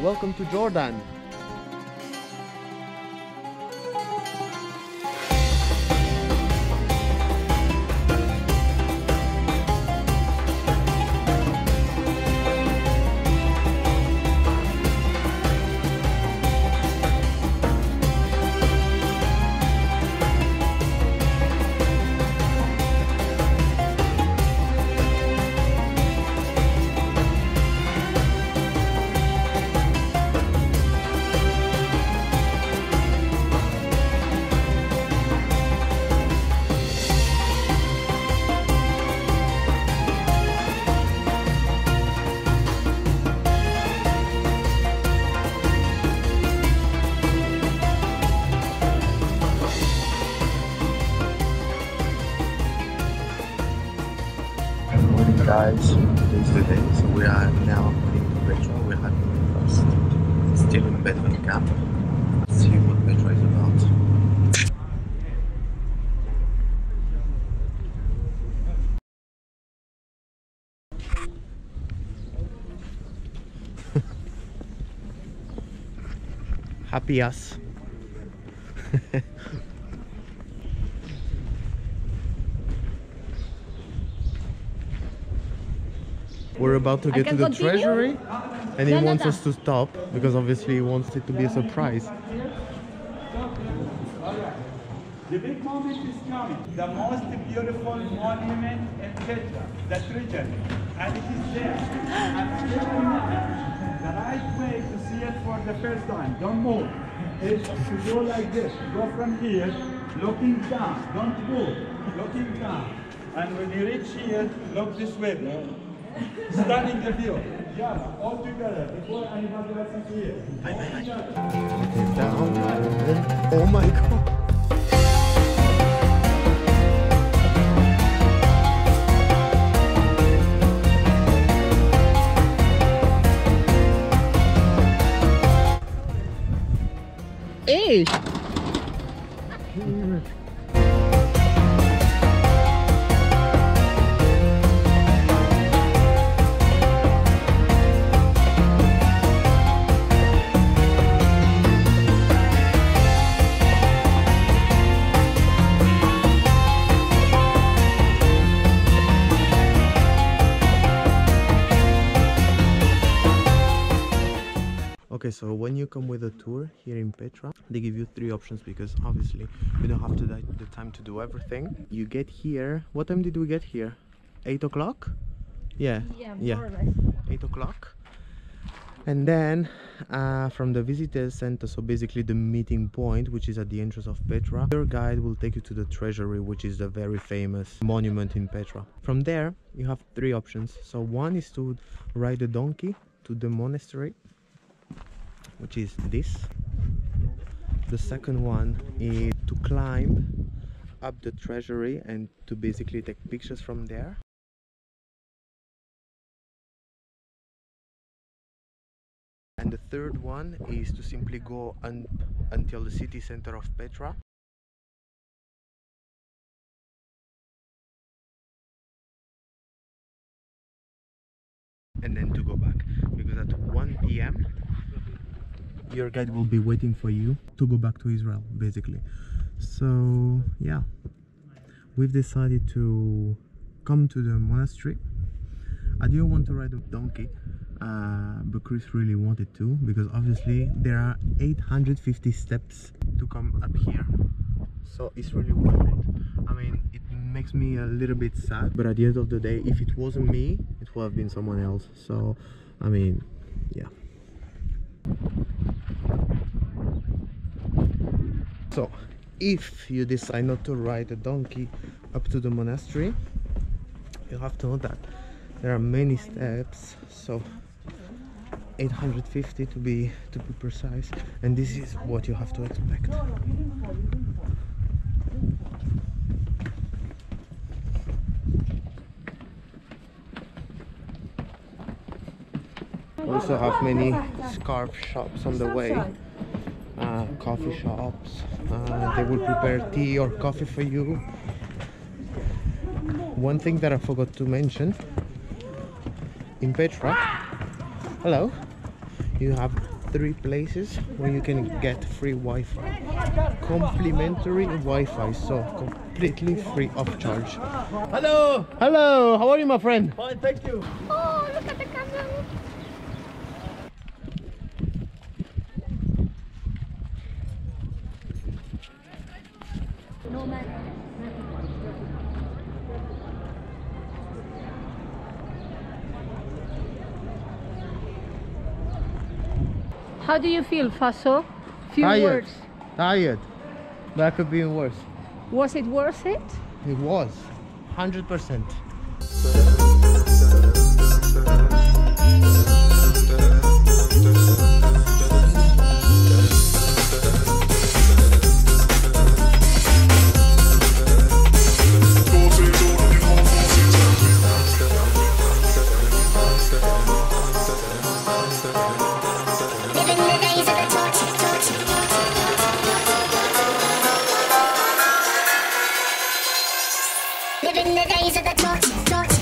Welcome to Jordan. Guys, today's the day, so we are now heading to Petra. We had breakfast, still in veteran camp. Let's see what Petra is about. Happy us. We're about to get to the Treasury, and he wants us to stop because obviously he wants it to be a surprise. The big moment is coming. The most beautiful monument in Petra, the Treasury, and it is there. And the right way to see it for the first time, don't move, is to go like this. Go from here, looking down. Don't move, looking down. And when you reach here, look this way. Stunning the view. Yeah, all together. Before anybody else is here. Oh my god. Hey! Okay, so when you come with a tour here in Petra, they give you three options because obviously you don't have the time to do everything. You get here, what time did we get here? 8 o'clock? Yeah, more or less. 8 o'clock. And then from the visitor center, so basically the meeting point, which is at the entrance of Petra, your guide will take you to the Treasury, which is the very famous monument in Petra. From there, you have three options. So one is to ride a donkey to the monastery, which is this. The second one is to climb up the Treasury and to basically take pictures from there. And the third one is to simply go until the city center of Petra. And then to go back, because at 1 p.m. your guide will be waiting for you to go back to Israel, basically. So yeah, we've decided to come to the monastery. I didn't want to ride a donkey, but Chris really wanted to, because obviously there are 850 steps to come up here, so it's really worth it. I mean, it makes me a little bit sad, but at the end of the day, if it wasn't me, it would have been someone else. So I mean, yeah. So, if you decide not to ride a donkey up to the monastery, you have to know that there are many steps, so 850 to be precise, and this is what you have to expect. We also have many scarf shops on the way. Coffee shops, they will prepare tea or coffee for you. One thing that I forgot to mention in Petra, hello, you have 3 places where you can get free Wi-Fi, complimentary Wi-Fi, so completely free of charge. Hello, hello, how are you, my friend? Fine, thank you. Oh, look at the camera. How do you feel, Faso? Few words. Tired. That could be worse. Was it worth it? It was. 100%. Living the days of the torch, torch.